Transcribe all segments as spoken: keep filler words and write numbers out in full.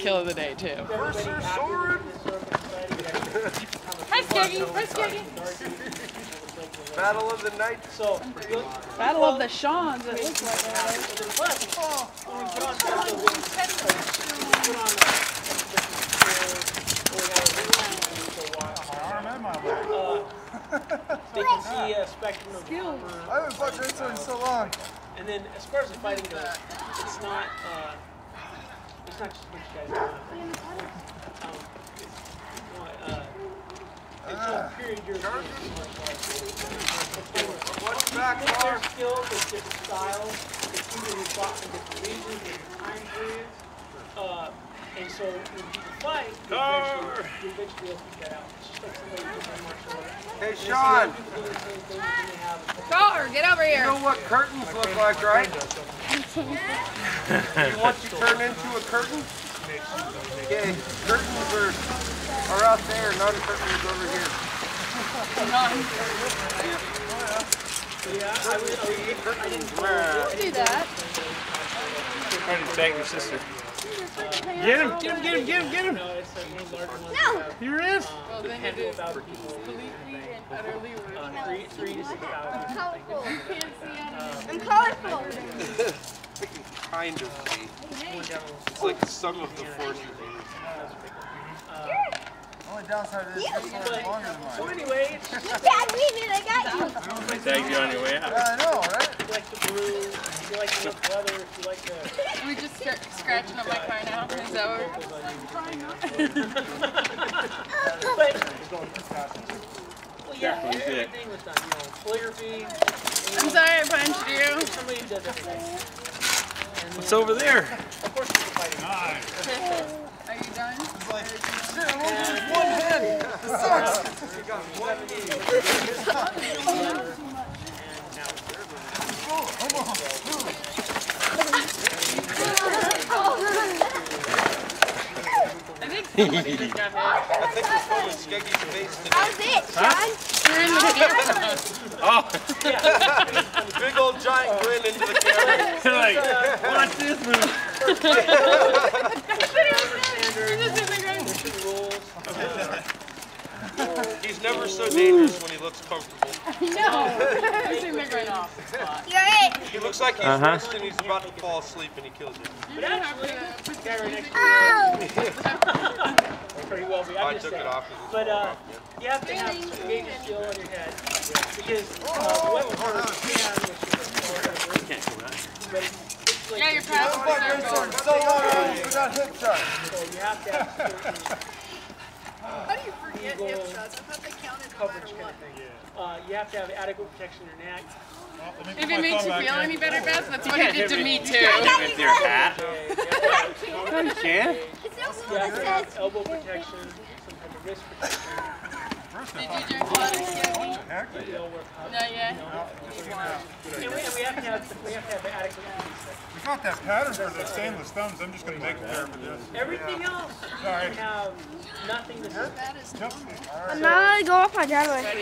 kill of the day, too. Hi, Skeggy. Hi, Skeggy. Battle of the night. So, Battle of the Shawns, it looks like that. Oh, oh, uh, they can see a spectrum of skills. I haven't fought Grayson in so long. And then, as far as the fighting goes, it's not, uh, it's not just what you guys do. Um, it's, uh, it's a period you're doing. What's back, Mark? There's skills, there's different styles, there's people who fought in different regions, different time periods. Uh, and so, when people fight, you eventually, you eventually open that out. It's just like somebody who's doing martial arts. Hey, Sean! Carter, get over here! You know what curtains look like, right? You want to turn into a curtain? Okay, curtains are, are out there, non-curtains over here. Yeah, I would, I would, I didn't do that. I'm trying to bang your sister. Get him, get him, get him, get him, get him! No! Here he is! Well, then you did completely and utterly ruined. Three to six hours. I'm colorful. You can't see anything. I'm colorful! I can kind of see. It's like some of the force of things. Only downside is it's longer than mine. So anyway, it's just... Dad, leave it, I got you! I tagged you on your way out. Yeah, I know, right? If you like the blue, if you like the leather, if you like the... Can we just start scratching up my car now? Is that what we're... Well, yeah, everything was done. You know, calligraphy... I'm sorry I punched you. Somebody does everything. What's over there? Of course you're fighting. Nice. Are you done? It's like, shit, I'm only doing one hand. This sucks. You got one hand. I think somebody just got hit. I think it's one with Skeggy's face today. How's it, Sean? You're in the camera. Oh. Big old giant grin into the camera. You're like, watch this move. He's never so dangerous when he looks comfortable. No, I've seen that right off the spot. Yeah. He looks like he's uh-huh. resting, he's about to fall asleep, and he kills him. But actually, put the guy right next to you. Pretty well, but I took it off. But uh, you have to have some major steel on your head because the weapon harder you can't go that. Like yeah, you're probably going to so long without hip shots. So you have to have How do you forget hip shots? I thought they counted no matter what. Uh, you have to have adequate protection in your neck. Well, if it makes you feel any better, Beth, that's what it did to me, too. With your hat. You can. It's not what it says. Elbow protection, some type of wrist protection. Did you drink water, Skeggy? Not yet. And we have to have adequate. We got that pattern for the stainless thumbs. I'm just going to make a pair for this. Everything else, you have nothing to hurt. I'm not going to go off my driveway. I'm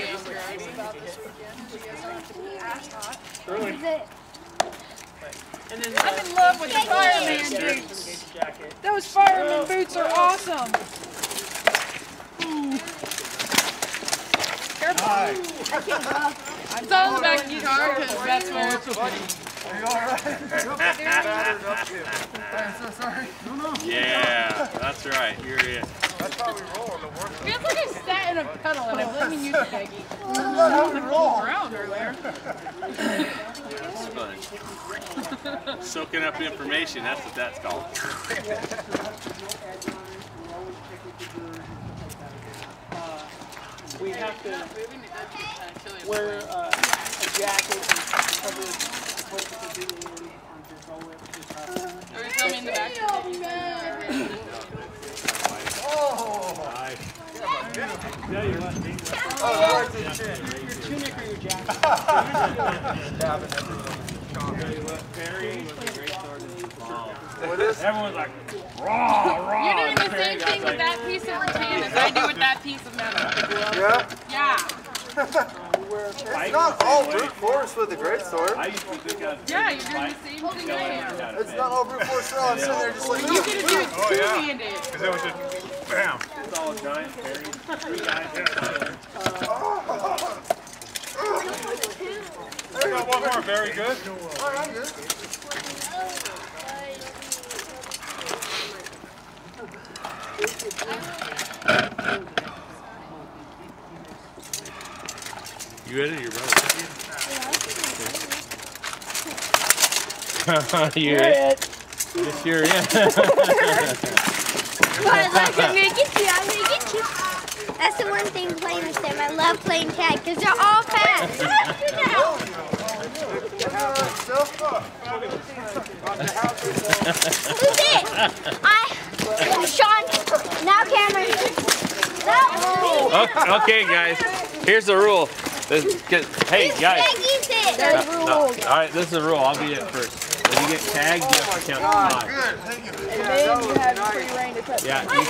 in love with the fireman boots. Those fireman boots are awesome. Hi. It's all about guitar because that's where it's funny. Are you alright? I'm so sorry. Yeah, that's right. Here he is. That's how we roll on the work. It feels like I sat in a puddle and I'm letting you take it. That's how we roll. Around earlier. It's fun. Soaking up information, that's what that's called. We have to wear uh, a jacket and cover what you can do on your bow whip. Are you filming in the back? Oh! Oh, that's it. Your tunic or your jacket? Stabbing everyone. Everyone's like, raw, raw. You're doing the same thing with that piece of rattan as I do with that piece of metal. Yeah. Yeah. It's not all brute force with a greatsword. Yeah, you're doing the same thing I am. It's not all brute force at all. I'm sitting there just like, you could have done two-handed. Because it was just, bam. It's all giant fairy. Three guys. I got one more. Very good. All right, good. You ready? Your brother. Yeah. You're it. Yes, you're in. I'm gonna get you. I'm gonna get you. That's the one thing playing with them. I love playing tag because they're all fast. Who's it? I. Sean. Now Cameron. No. Okay, guys. Here's the rule. This, get, hey this guys! There's no, no. All right, this is the rule. I'll beat it first. When you get tagged, you have to count five. And then you have free reign to cut. Yeah. Don't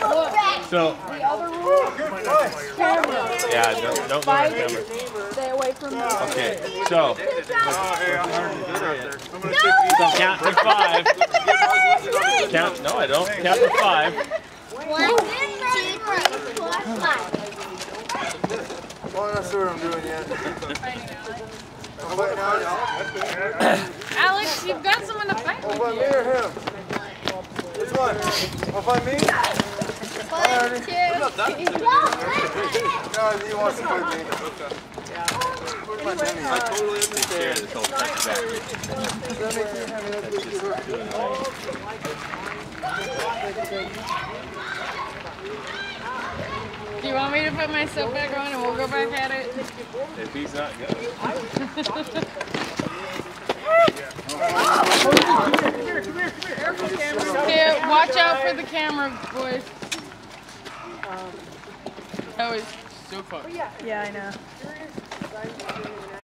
look back. So the other rule. Yeah. Don't don't fight. Stay away from the. Okay. So. So count to five. Count. No, I don't. Count to five. One, two, three, four, five. Well, I'm not sure what I'm doing yet. Alex, you've got someone to fight with. Well, me or him? Which one? Well, fight me? One, two, three. No, he wants to fight me. I totally understand. That Do you want me to put my soap back on and we'll go back at it? If he's not good. Come here, come here, come here. Yeah, watch out for the camera, boys. That was so fun. Yeah, I know.